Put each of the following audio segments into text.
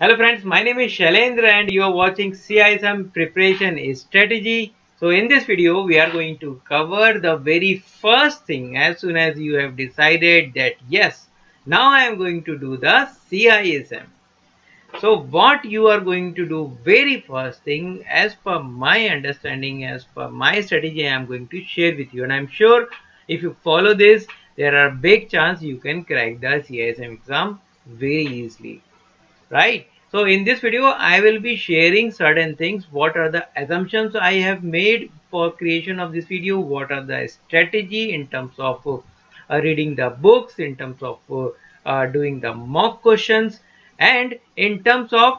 Hello friends, my name is Shailendra and you are watching CISM Preparation Strategy. So in this video, we are going to cover the very first thing as soon as you have decided that yes, now I am going to do the CISM. So what you are going to do very first thing, as per my understanding, as per my strategy, I am going to share with you. And I am sure if you follow this, there are big chance you can crack the CISM exam very easily. Right. So in this video, I will be sharing certain things. What are the assumptions I have made for creation of this video? What are the strategy in terms of reading the books, in terms of doing the mock questions, and in terms of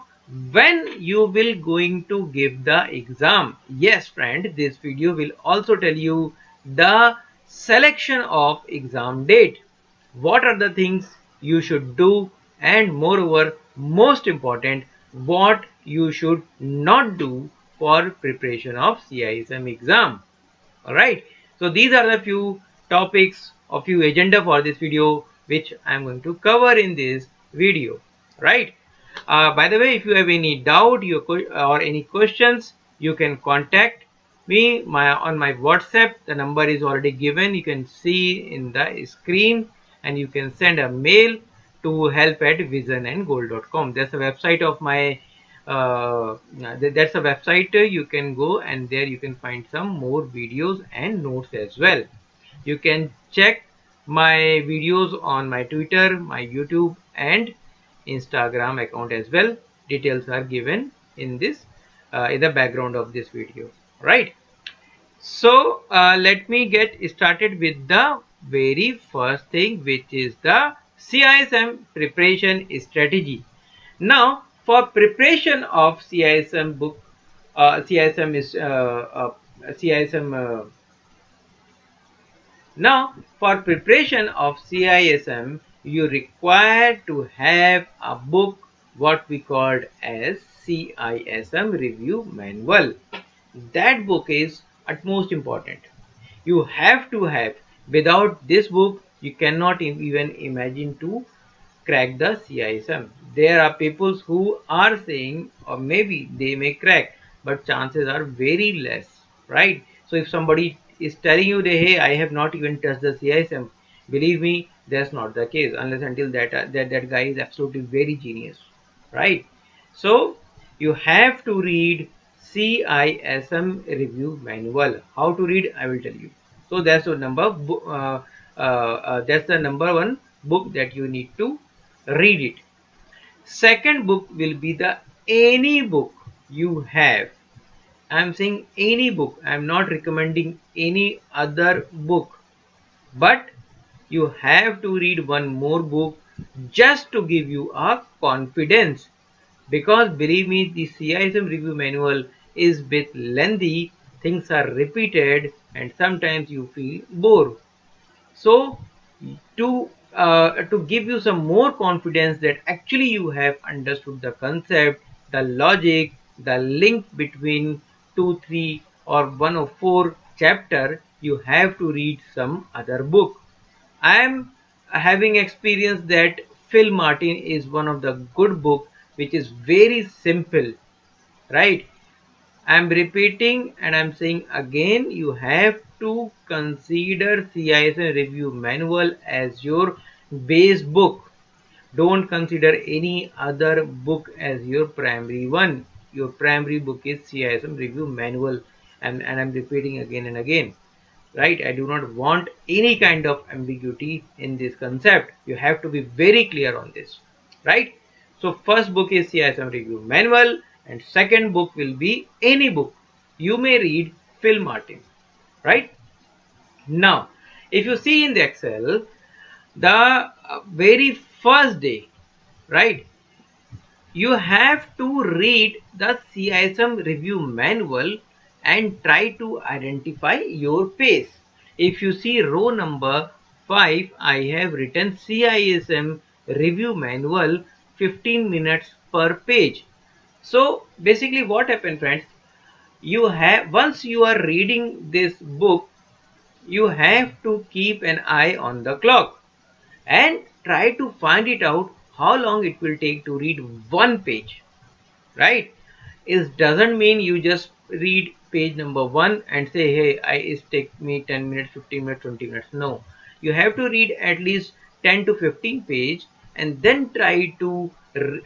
when you will going to give the exam. Yes, friend, this video will also tell you the selection of exam date. What are the things you should do, and moreover, most important, what you should not do for preparation of CISM exam. Alright, so these are the few topics or few agenda for this video which I am going to cover in this video. Right. By the way, if you have any doubt or any questions, you can contact me on my WhatsApp. The number is already given. You can see in the screen, and you can send a mail to help@visionngoal.com. That's the website of my that's a website. You can go and there you can find some more videos and notes as well. You can check my videos on my Twitter, my YouTube and Instagram account as well. Details are given in this in the background of this video. Right. So let me get started with the very first thing, which is the CISM preparation strategy. Now, for preparation of CISM book, now, for preparation of CISM, you require to have a book what we called as CISM Review Manual. That book is utmost important. You have to have. Without this book, you cannot even imagine to crack the CISM. There are people who are saying, or maybe they may crack, but chances are very less, right? So if somebody is telling you that, hey, I have not even touched the CISM, believe me, that's not the case, unless until that guy is absolutely very genius, right? So you have to read CISM Review Manual. How to read, I will tell you. So that's the number one book that you need to read it. Second book will be the any book you have. I'm saying any book. I'm not recommending any other book. But you have to read one more book just to give you a confidence. Because believe me, the CISM Review Manual is a bit lengthy. Things are repeated and sometimes you feel bored. So to give you some more confidence that actually you have understood the concept, the logic, the link between 2, 3 or 1 or 4 chapter, you have to read some other book. I am having experience that Phil Martin is one of the good book which is very simple, right? I am repeating and I am saying again, you have to consider CISM Review Manual as your base book. Don't consider any other book as your primary one. Your primary book is CISM Review Manual, and I am repeating again and again. Right? I do not want any kind of ambiguity in this concept. You have to be very clear on this. Right? So first book is CISM Review Manual. And second book will be any book. You may read Phil Martin, right? Now, if you see in the Excel, the very first day, right? You have to read the CISM Review Manual and try to identify your pace. If you see row number 5, I have written CISM Review Manual 15 minutes per page. So basically what happened, friends, you have, once you are reading this book, you have to keep an eye on the clock and try to find it out how long it will take to read one page, right? It doesn't mean you just read page number 1 and say, hey, it take me 10 minutes, 15 minutes, 20 minutes. No, you have to read at least 10 to 15 pages and then try to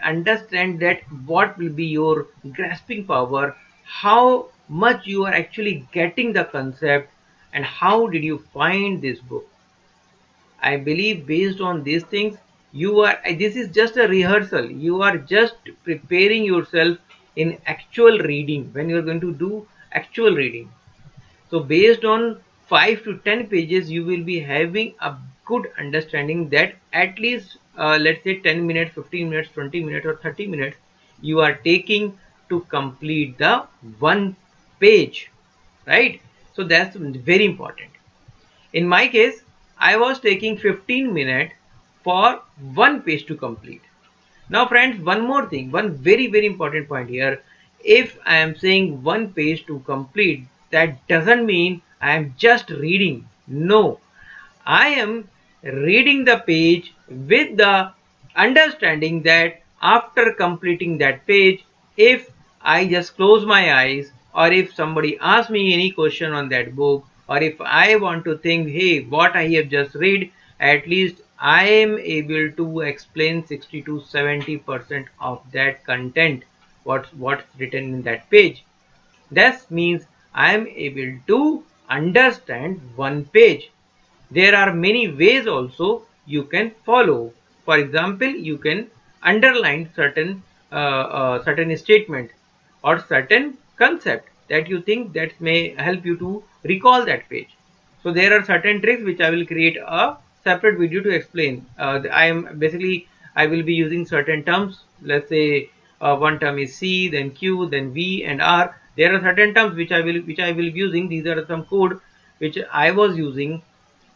understand that what will be your grasping power, how much you are actually getting the concept, and how did you find this book. I believe based on these things, this is just a rehearsal. You are just preparing yourself in actual reading, when you are going to do actual reading. So based on 5 to 10 pages, you will be having a good understanding that at least let's say 10 minutes, 15 minutes, 20 minutes or 30 minutes you are taking to complete the one page, right? So that's very important. In my case, I was taking 15 minutes for one page to complete. Now friends, one more thing, one very important point here. If I am saying one page to complete, that doesn't mean I am just reading. No, I am reading the page with the understanding that after completing that page, if I just close my eyes, or if somebody asks me any question on that book, or if I want to think, hey, what I have just read, at least I am able to explain 60 to 70% of that content, what's written in that page. That means I am able to understand one page. There are many ways also you can follow. For example, you can underline certain statement or certain concept that you think that may help you to recall that page. So there are certain tricks which I will create a separate video to explain. I will be using certain terms. Let's say one term is C, then Q, then V and R. There are certain terms which I will be using. These are some code which I was using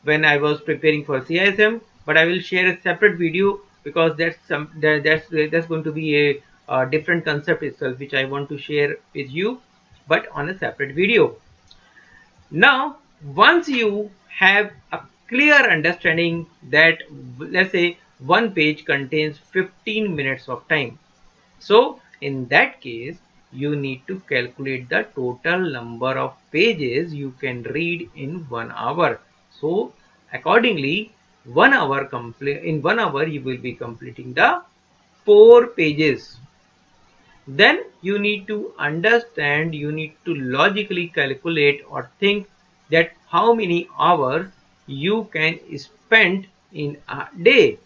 when I was preparing for CISM, but I will share a separate video because that's going to be a different concept itself, which I want to share with you, but on a separate video. Now, once you have a clear understanding that, let's say, one page contains 15 minutes of time. So in that case, you need to calculate the total number of pages you can read in 1 hour. So accordingly, in one hour you will be completing the 4 pages. Then you need to understand, you need to logically calculate or think that how many hours you can spend in a day.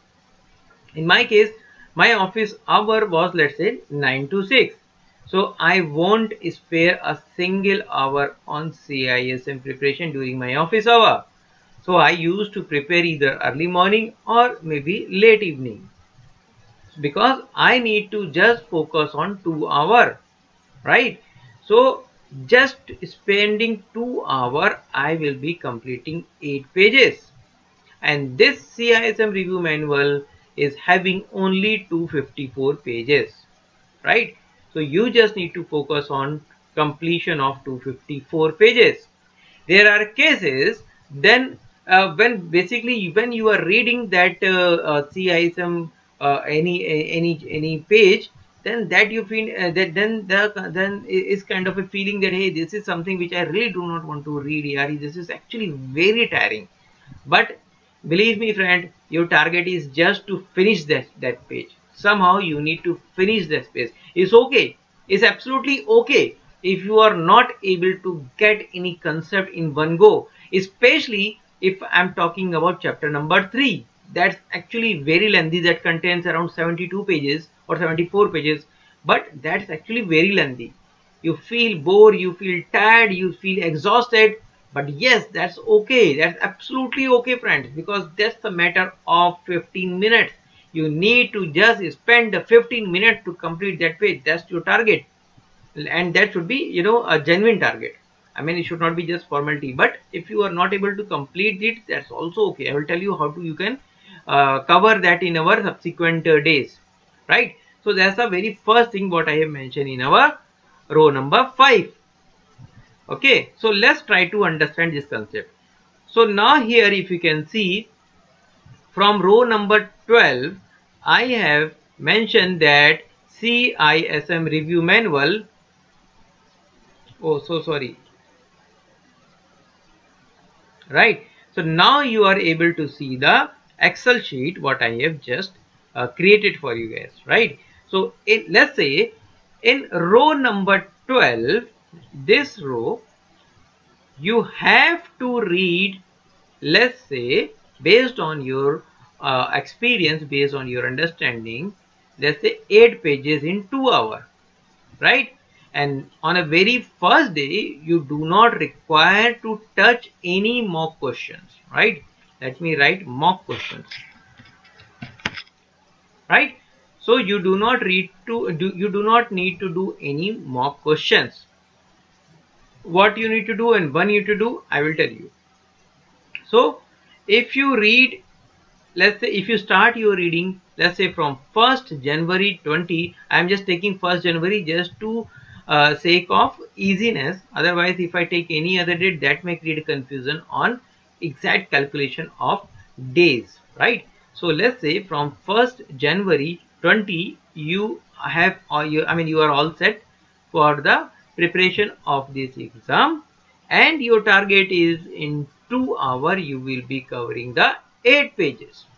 In my case, my office hour was, let's say, 9 to 6. So I won't spare a single hour on CISM preparation during my office hour. So I used to prepare either early morning or maybe late evening, because I need to just focus on 2 hours, right? So just spending 2 hours, I will be completing 8 pages. And this CISM review manual is having only 254 pages, right? So you just need to focus on completion of 254 pages. There are cases then when you are reading that CISM any page, then that you feel then is kind of a feeling that, hey, this is something which I really do not want to read here. This is actually very tiring. But believe me, friend, your target is just to finish that page. Somehow you need to finish that page. It's okay. It's absolutely okay if you are not able to get any concept in one go, especially if I'm talking about chapter number 3. That's actually very lengthy. That contains around 72 pages or 74 pages, but that's actually very lengthy. You feel bored, you feel tired, you feel exhausted, but yes, that's okay. That's absolutely okay, friends, because that's a matter of 15 minutes. You need to just spend the 15 minutes to complete that page. That's your target, and that should be, you know, a genuine target. I mean, it should not be just formality. But if you are not able to complete it, that's also okay. I will tell you how to you can cover that in our subsequent days, right? So that's the very first thing what I have mentioned in our row number 5. Okay, so let's try to understand this concept. So now here, if you can see, from row number 12 I have mentioned that CISM review manual. Oh, so sorry. Right. So now you are able to see the Excel sheet what I have just created for you guys, right? So let's say in row number 12, this row, you have to read, let's say, based on your experience, based on your understanding, let's say 8 pages in 2 hours, right? And on a very first day, you do not require to touch any mock questions, right? Let me write mock questions, right? So you do not need to do any mock questions. What you need to do and when you need to do, I will tell you. So if you read, let's say if you start your reading, let's say from 1st January 20, I am just taking 1st January just to sake of easiness. Otherwise, if I take any other date, that may create confusion on exact calculation of days, right? So let's say from 1st January 20, you have, or you are all set for the preparation of this exam, and your target is in 2 hours you will be covering the 8 pages,